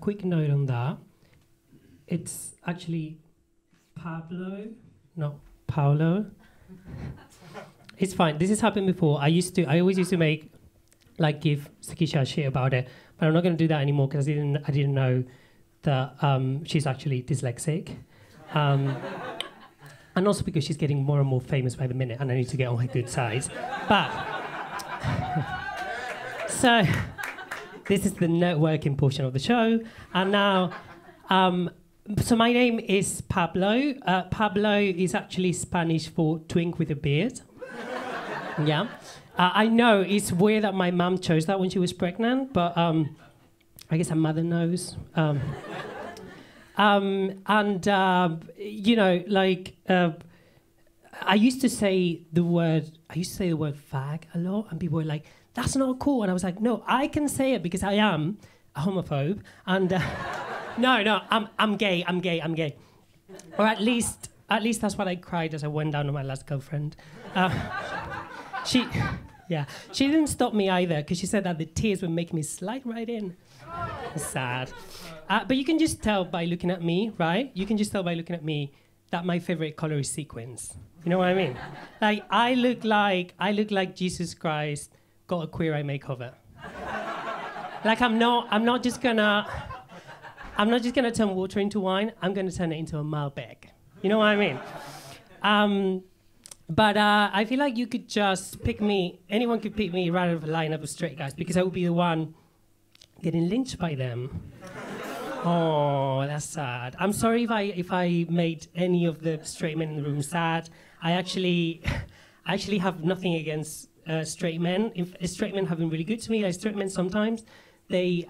quick note on that. It's actually Pablo, not Paolo. It's fine. This has happened before. I always used to make, like, give Sakisha shit about it, but I'm not going to do that anymore because I didn't know that she's actually dyslexic, and also because she's getting more and more famous by the minute, and I need to get on her good side. But so this is the networking portion of the show, and now. So my name is Pablo. Pablo is actually Spanish for twink with a beard. Yeah. I know it's weird that my mum chose that when she was pregnant, but I guess her mother knows. You know, like, I used to say the word fag a lot, and people were like, that's not cool. And I was like, no, I can say it because I am a homophobe. And... No, I'm gay. Or at least that's what I cried as I went down on my last girlfriend. She didn't stop me either, because she said that the tears were making me slide right in. Sad. But you can just tell by looking at me, right? You can just tell by looking at me that my favorite color is sequins. You know what I mean? Like, I look like Jesus Christ got a queer eye makeover. Like, I'm not just gonna turn water into wine. I'm gonna turn it into a Malbec. You know what I mean? I feel like you could just pick me. Anyone could pick me right out of a lineup of straight guys because I would be the one getting lynched by them. Oh, that's sad. I'm sorry if I made any of the straight men in the room sad. I actually have nothing against straight men. Straight men have been really good to me. Like, straight men sometimes. They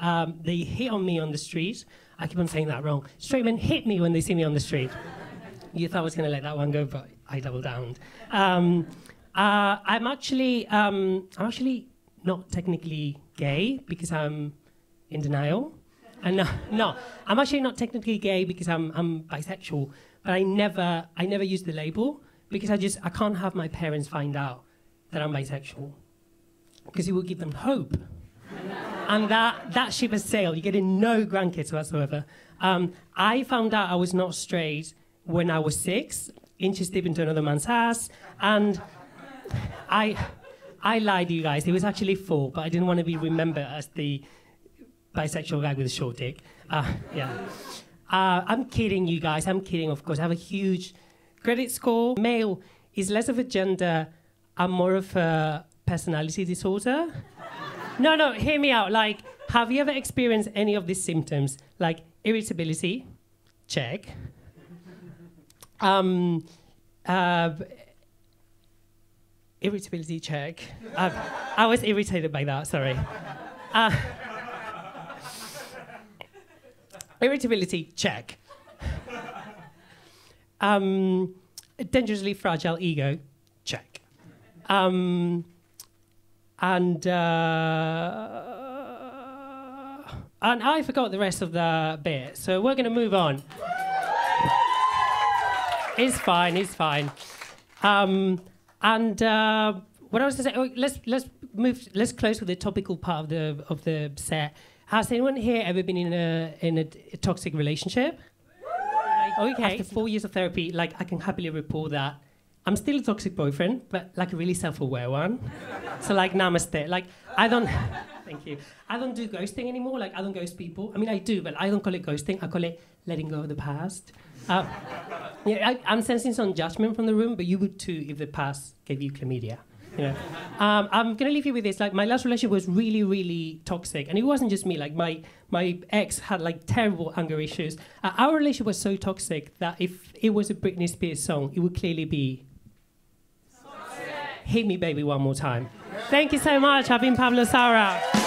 hit on me on the street. I keep on saying that wrong. Straight men hit me when they see me on the street. You thought I was going to let that one go, but I double downed. I'm actually not technically gay because I'm in denial. And no, I'm actually not technically gay because I'm bisexual. But I never use the label because I can't have my parents find out that I'm bisexual because it will give them hope. And that ship has sailed. You're getting no grandkids whatsoever. I found out I was not straight when I was 6 inches deep into another man's ass. And I lied to you guys. It was actually 4, but I didn't want to be remembered as the bisexual guy with a short dick. I'm kidding, you guys. I'm kidding, of course. I have a huge credit score. Male is less of a gender and more of a personality disorder. No, hear me out. Like, have you ever experienced any of these symptoms? Like, irritability? Check. Irritability, check. I was irritated by that, sorry. Irritability, check. Dangerously fragile ego, check. And I forgot the rest of the bit, so we're going to move on. It's fine. What I was going to say, let's close with the topical part of the set. Has anyone here ever been in a toxic relationship? Like, okay. After 4 years of therapy, like, I can happily report that I'm still a toxic boyfriend, but like a really self-aware one. So, like, namaste. Like, thank you. I don't do ghosting anymore. Like, I don't ghost people. I mean, I do, but I don't call it ghosting. I call it letting go of the past. I'm sensing some judgment from the room, but you would too if the past gave you chlamydia. You know? I'm going to leave you with this. Like, my last relationship was really, really toxic. And it wasn't just me. Like, my ex had, like, terrible anger issues. Our relationship was so toxic that if it was a Britney Spears song, it would clearly be... Hit me, baby, one more time. Thank you so much. I've been Pablo Saura.